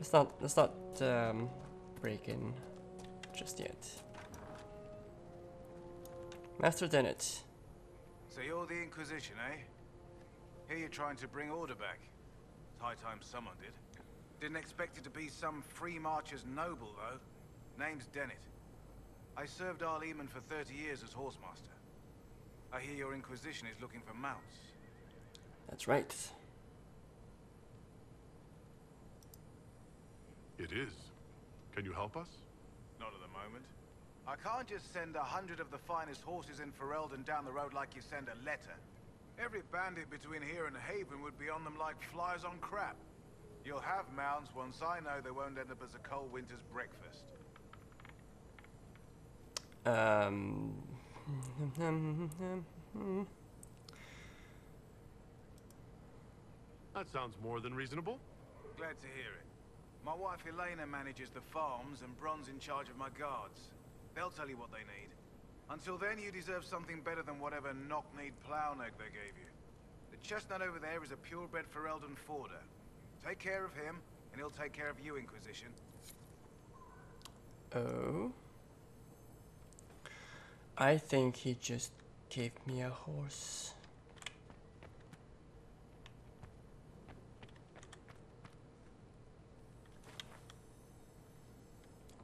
Let's not break in just yet. Master Dennett. So you're the Inquisition, eh? Here you're trying to bring order back. It's high time someone did. Didn't expect it to be some free marcher's noble, though. Name's Dennett. I served Arleman for 30 years as Horsemaster. I hear your Inquisition is looking for mounts. That's right. It is. Can you help us? Not at the moment. I can't just send 100 of the finest horses in Ferelden down the road like you send a letter. Every bandit between here and Haven would be on them like flies on crap. You'll have mounts once I know they won't end up as a cold winter's breakfast. That sounds more than reasonable. Glad to hear it. My wife Elena manages the farms and Bronze in charge of my guards. They'll tell you what they need. Until then, you deserve something better than whatever knock-kneed plough neck they gave you. The chestnut over there is a purebred Ferelden forder. Take care of him, and he'll take care of you, Inquisition. Oh. I think he just gave me a horse.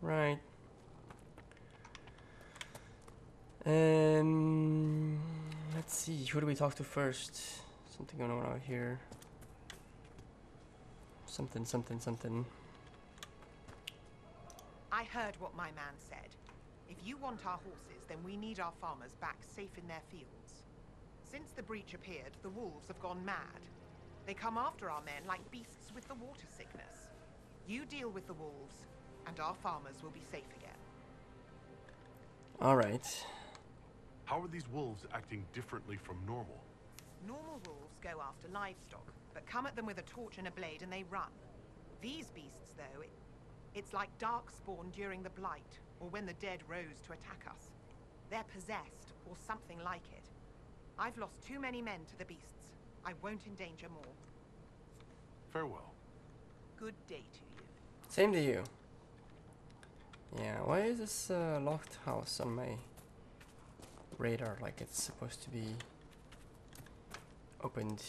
Right. Let's see, who do we talk to first? Something going on out here. Something. I heard what my man said. If you want our horses, then we need our farmers back safe in their fields. Since the breach appeared, the wolves have gone mad. They come after our men like beasts with the water sickness. You deal with the wolves, and our farmers will be safe again. All right. How are these wolves acting differently from normal? Normal wolves go after livestock, but come at them with a torch and a blade and they run. These beasts, though, it's like darkspawn during the blight, or when the dead rose to attack us. They're possessed, or something like it. I've lost too many men to the beasts. I won't endanger more. Farewell. Good day to you. Same to you. Yeah, why is this locked house on my radar like it's supposed to be opened?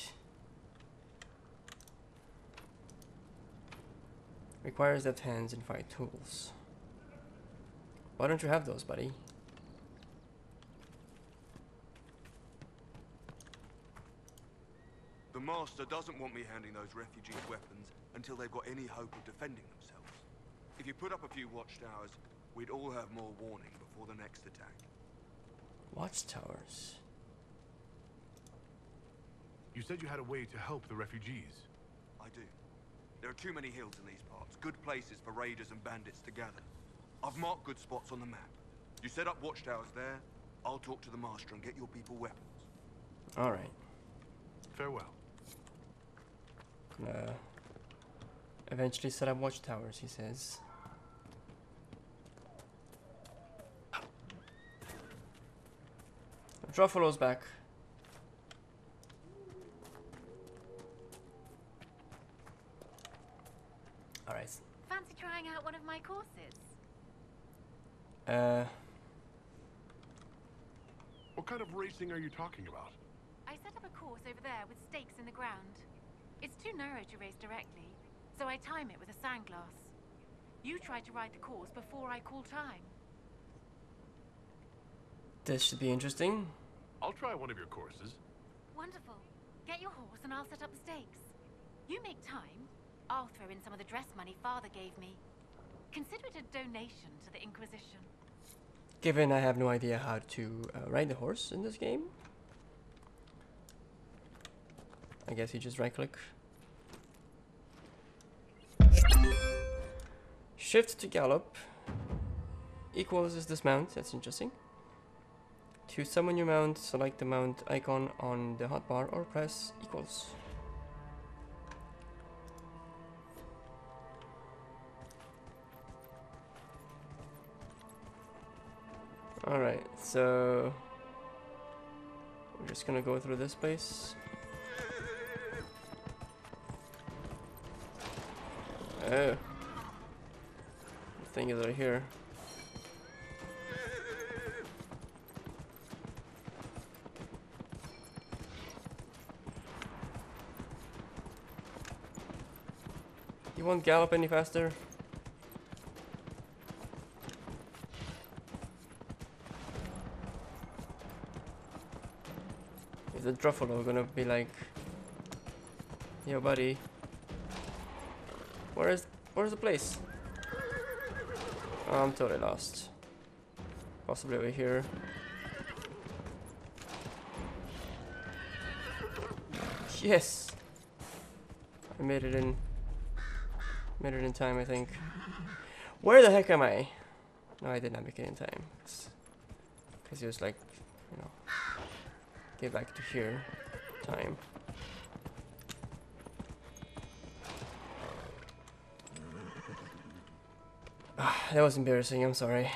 Requires deft hands and fine tools. Why don't you have those, buddy? The Master doesn't want me handing those refugees weapons until they've got any hope of defending themselves. If you put up a few watchtowers, we'd all have more warning before the next attack. Watchtowers? You said you had a way to help the refugees. I do. There are too many hills in these parts, good places for raiders and bandits to gather. I've marked good spots on the map. You set up watchtowers there, I'll talk to the Master and get your people weapons. All right. Farewell. Eventually set up watchtowers, he says. Druffalo's back. All right. Fancy trying out one of my courses? What kind of racing are you talking about? I set up a course over there with stakes in the ground. It's too narrow to race directly, so I time it with a sandglass. You try to ride the course before I call time. This should be interesting. I'll try one of your courses. Wonderful. Get your horse and I'll set up the stakes. You make time, I'll throw in some of the dress money Father gave me. Consider it a donation to the Inquisition. Given I have no idea how to ride the horse in this game, I guess you just right-click. Shift to gallop equals is dismount. That's interesting. To summon your mount, select the mount icon on the hotbar or press equals. All right, so we're just gonna go through this place. Oh. thing is right here. You won't gallop any faster. Is the Druffalo gonna be like, yo buddy, where's the place? I'm totally lost. Possibly over here. Yes! I made it in. Made it in time, I think. Where the heck am I? No, I did not make it in time. Because it was like, you know, get back to here time. That was embarrassing, I'm sorry.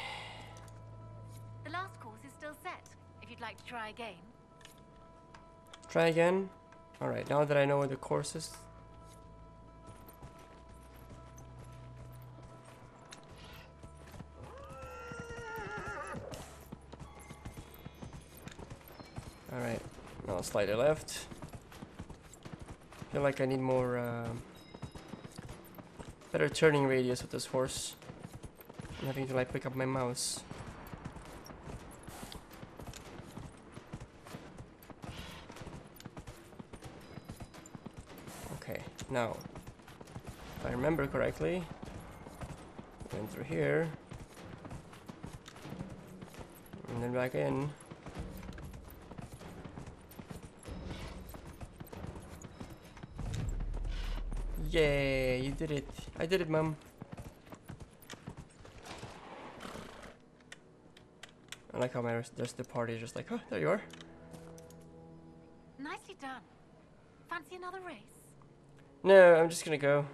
The last course is still set, if you'd like to try again. Try again? Alright, now that I know where the course is. Alright, now slightly left. I feel like I need more, better turning radius with this horse. I'm having to like pick up my mouse. Okay, now, if I remember correctly, went through here, and then back in. Yay, you did it. I did it, Mom. I like how my rest of the party is just like, oh, there you are. Nicely done. Fancy another race? No, I'm just gonna go.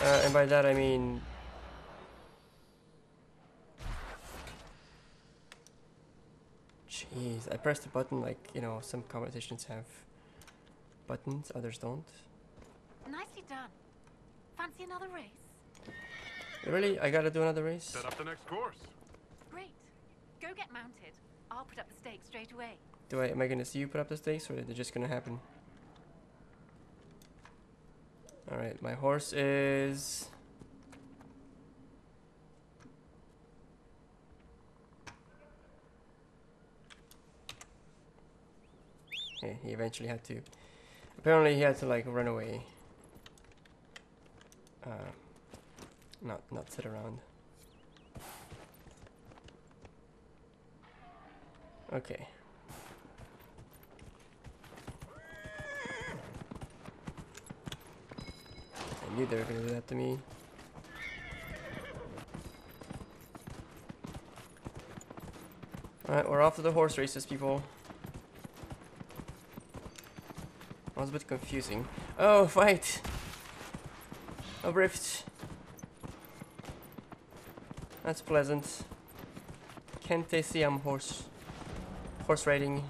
And by that I mean, jeez, I pressed the button like, you know, some competitions have buttons, others don't. Nicely done. Fancy another race? Really? I gotta do another race? Set up the next course. Go get mounted. I'll put up the stakes straight away. Am I gonna see you put up the stakes, or is it just gonna happen? Alright, my horse is... Okay, he eventually had to... Apparently he had to like run away. Not sit around. Okay. I knew they were gonna do that to me. Alright, we're off to the horse races, people. That was a bit confusing. Oh, fight! A rift. That's pleasant. Kente siam horse. Horse riding,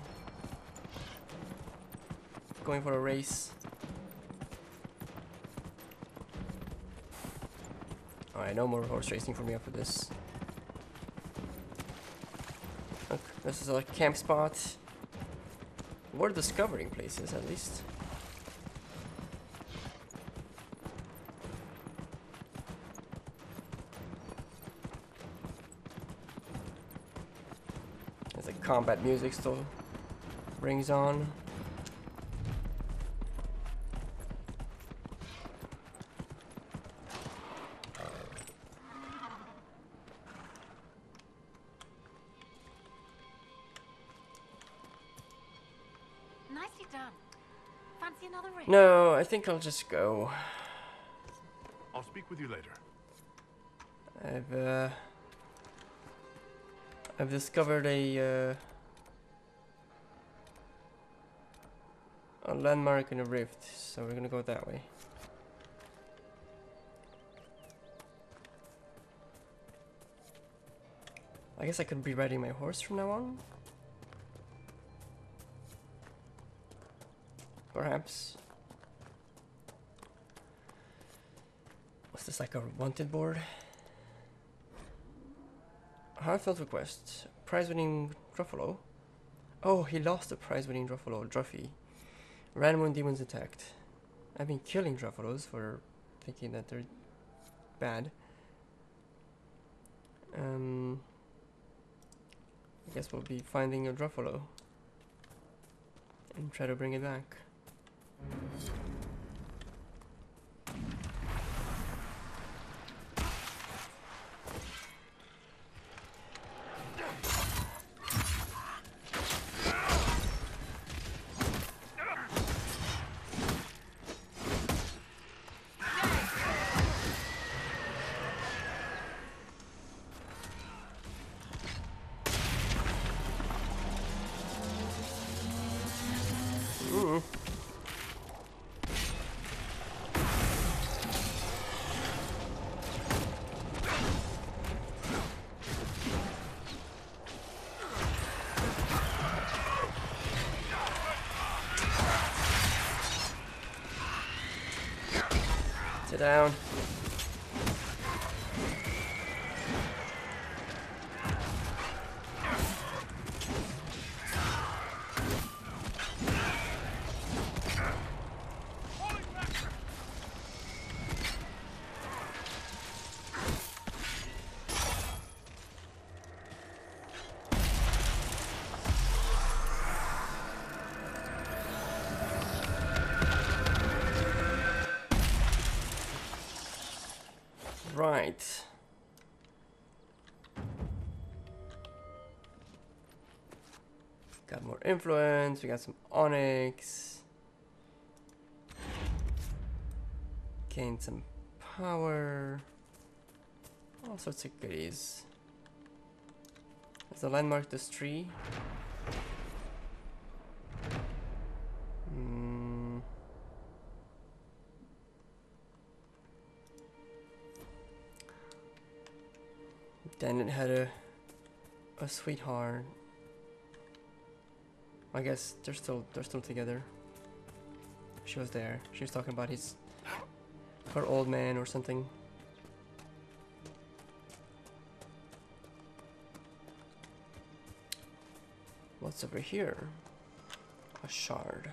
going for a race. Alright, no more horse racing for me after this. Look, this is a camp spot. We're discovering places at least. Combat music still rings on. Nicely done. Fancy another ring? No, I think I'll just go. I'll speak with you later. I've discovered a landmark and a rift, so we're gonna go that way. I guess I could be riding my horse from now on? Perhaps. Was this like a wanted board? Heartfelt request. Prize-winning Druffalo. Oh, he lost the prize-winning Druffalo, Druffy. Ran when demons attacked. I've been killing Druffalos for thinking that they're bad. I guess we'll be finding a Druffalo and try to bring it back. Down. Right. Got more influence, we got some onyx. Gained some power. All sorts of goodies. There's a landmark, this tree. Dennett had a sweetheart. I guess they're still together. She was there. She was talking about her old man or something. What's over here? A shard.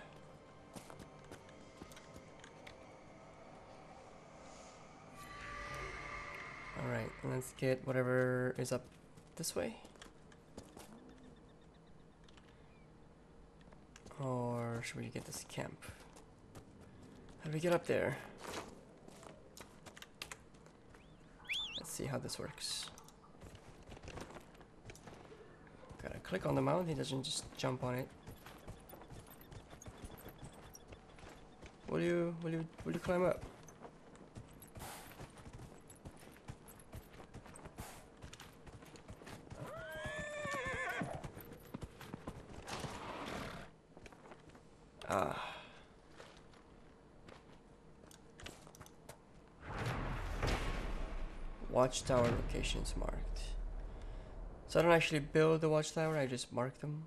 Alright, let's get whatever is up this way. Or should we get this camp? How do we get up there? Let's see how this works. Gotta click on the mount, he doesn't just jump on it. Will you climb up? Watchtower locations marked. So I don't actually build the watchtower, I just mark them.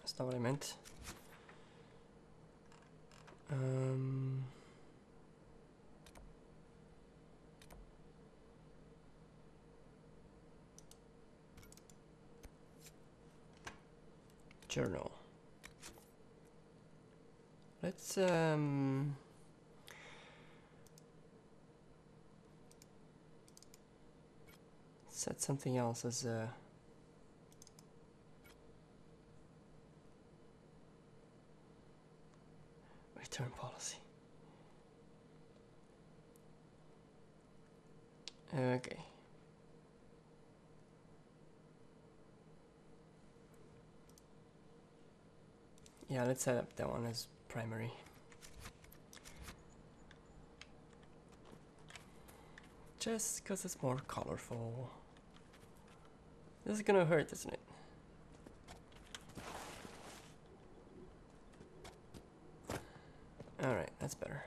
That's not what I meant. Journal. Let's set something else as a return policy. Okay. Yeah, let's set up that one as primary. Just because it's more colorful. This is gonna hurt, isn't it? Alright, that's better.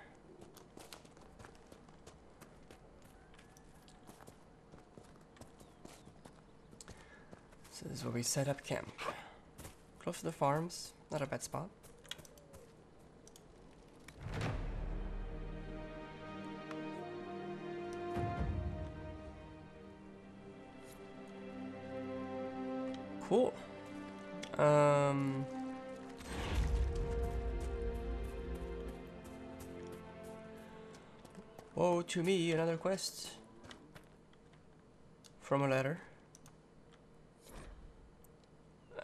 So this is where we set up camp. Close to the farms. Not a bad spot. cool. Woe to me, another quest from a letter.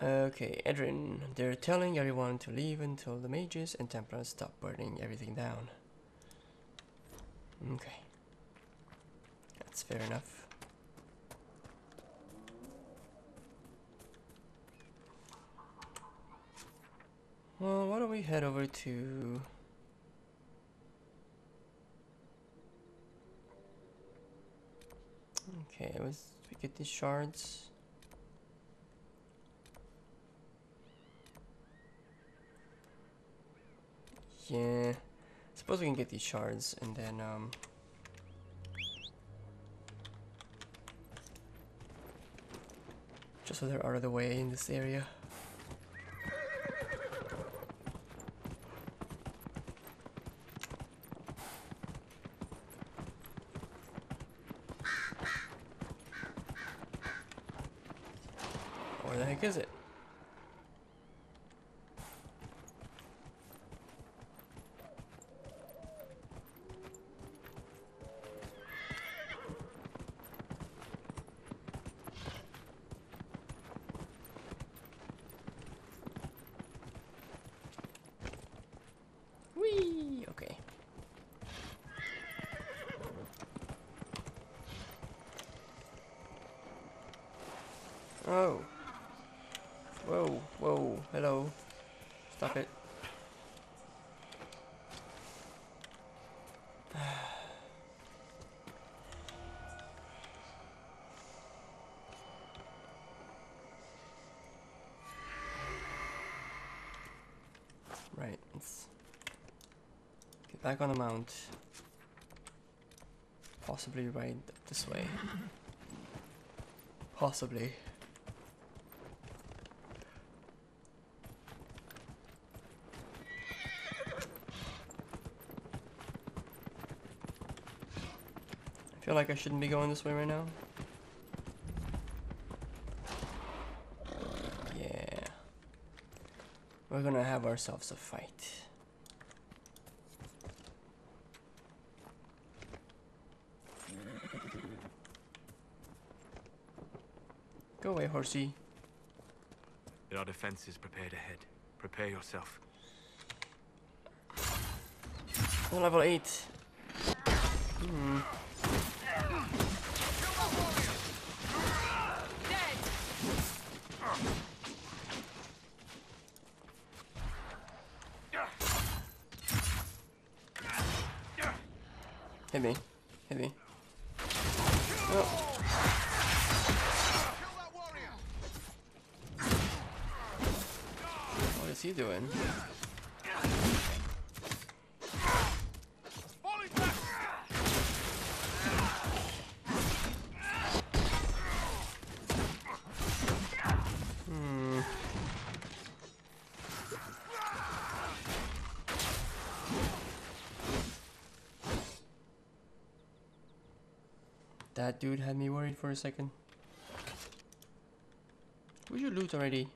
Okay, Edrin, they're telling everyone to leave until the mages and Templars stop burning everything down. Okay. That's fair enough. Well, why don't we head over to... Okay, let's get these shards. Yeah, suppose we can get these shards and then just so they're out of the way in this area. Where the heck is it? Oh. Whoa, whoa, hello. Stop it. Right, let's get back on the mount. Possibly right up this way. Possibly. I feel like I shouldn't be going this way right now. Yeah. We're gonna have ourselves a fight. Go away, horsey. There are defenses prepared ahead. Prepare yourself. Oh, level 8. Hmm. Hit me. Hit me. Oh. What is he doing? That dude had me worried for a second. Would you loot already?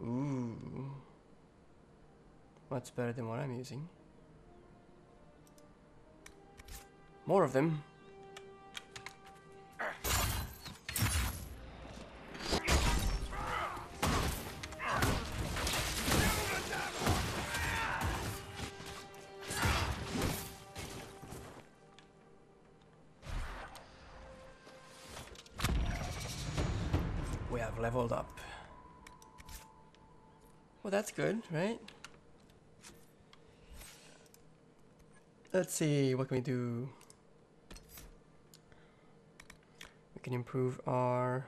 Ooh. Much better than what I'm using. More of them. Leveled up. Well, that's good, right? Let's see, what can we do? We can improve our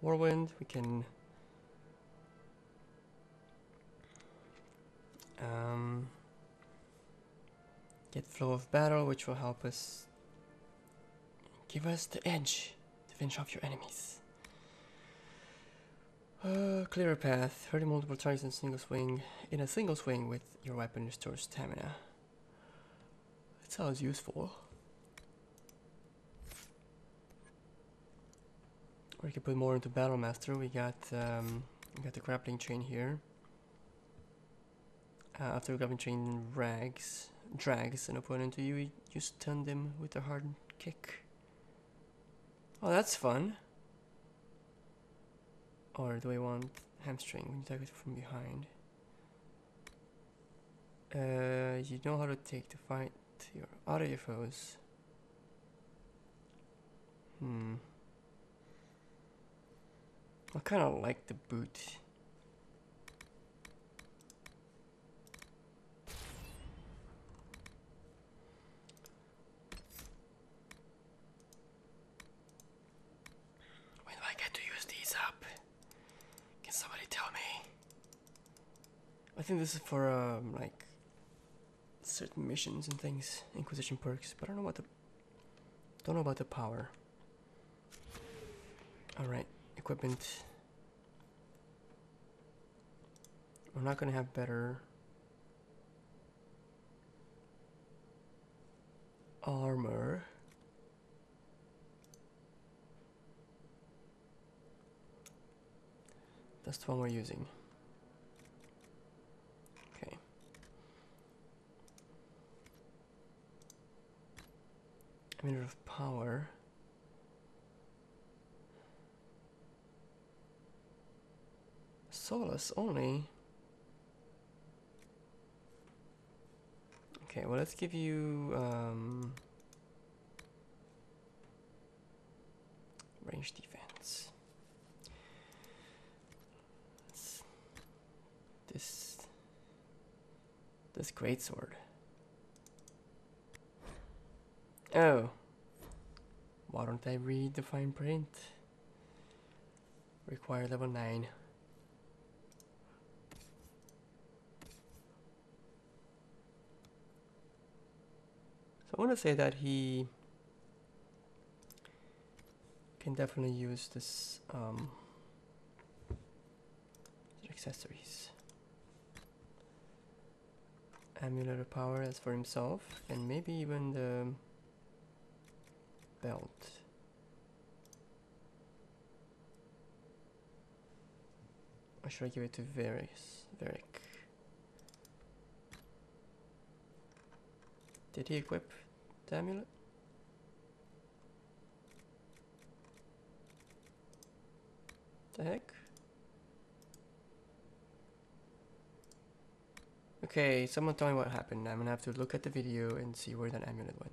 Whirlwind. We can get Flow of Battle, which will help us, give us the edge to finish off your enemies. Clear a path, hurting multiple targets in single swing. In a single swing with your weapon, restores stamina. That sounds useful. Or you can put more into Battlemaster. We got the grappling chain here. After the grappling chain drags an opponent to you, you stun them with a hard kick. Oh, that's fun. Or do I want hamstring when you attack it from behind? You know how to take to fight your other foes. I kind of like the boot. When do I get to use these up? Can somebody tell me? I think this is for like certain missions and things, Inquisition perks, but I don't know what the power. All right. Equipment. We're not gonna have better armor. That's the one we're using. Okay. A minute of power. Solace only. Okay, well, let's give you range defense. This greatsword. Oh, why don't I read the fine print? Require level 9. I want to say that he can definitely use this accessories. Amulet of power as for himself, and maybe even the belt. Or should I give it to Varric? Did he equip the amulet? The heck? Okay, someone tell me what happened. I'm gonna have to look at the video and see where that amulet went.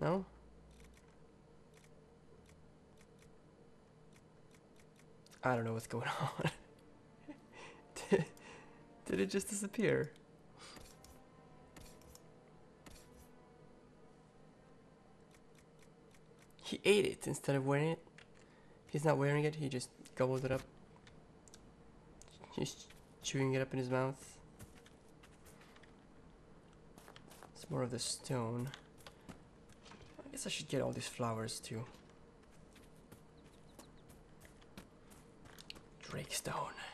No? I don't know what's going on. Did it just disappear? He ate it instead of wearing it. He's not wearing it, he just gobbled it up. He's chewing it up in his mouth. It's more of the stone. I guess I should get all these flowers too. Drakestone.